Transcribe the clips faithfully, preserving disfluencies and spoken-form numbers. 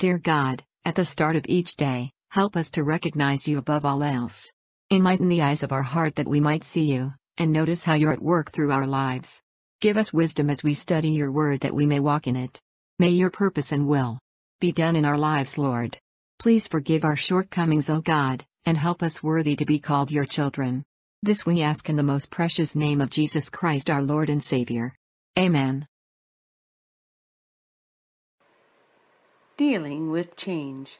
Dear God, at the start of each day, help us to recognize you above all else. Enlighten the eyes of our heart that we might see you, and notice how you're at work through our lives. Give us wisdom as we study your word that we may walk in it. May your purpose and will be done in our lives, Lord. Please forgive our shortcomings, O God, and help us worthy to be called your children. This we ask in the most precious name of Jesus Christ, our Lord and Savior. Amen. Dealing with change.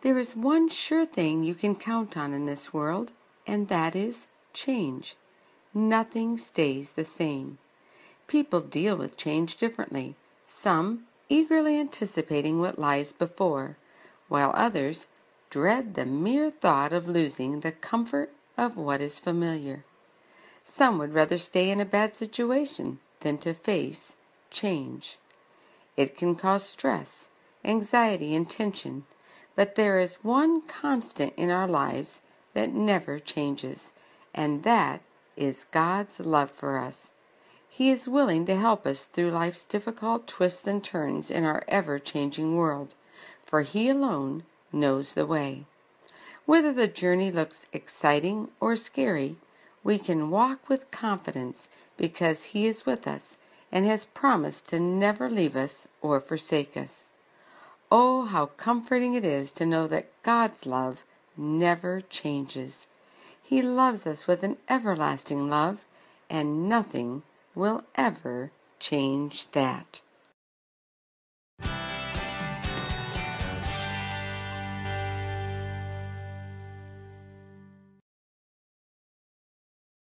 There is one sure thing you can count on in this world, and that is change. Nothing stays the same. People deal with change differently, some eagerly anticipating what lies before, while others dread the mere thought of losing the comfort of what is familiar. Some would rather stay in a bad situation than to face change. It can cause stress, anxiety, and tension, but there is one constant in our lives that never changes, and that is God's love for us. He is willing to help us through life's difficult twists and turns in our ever-changing world, for He alone knows the way. Whether the journey looks exciting or scary, we can walk with confidence because He is with us and has promised to never leave us or forsake us. Oh, how comforting it is to know that God's love never changes. He loves us with an everlasting love, and nothing will ever change that.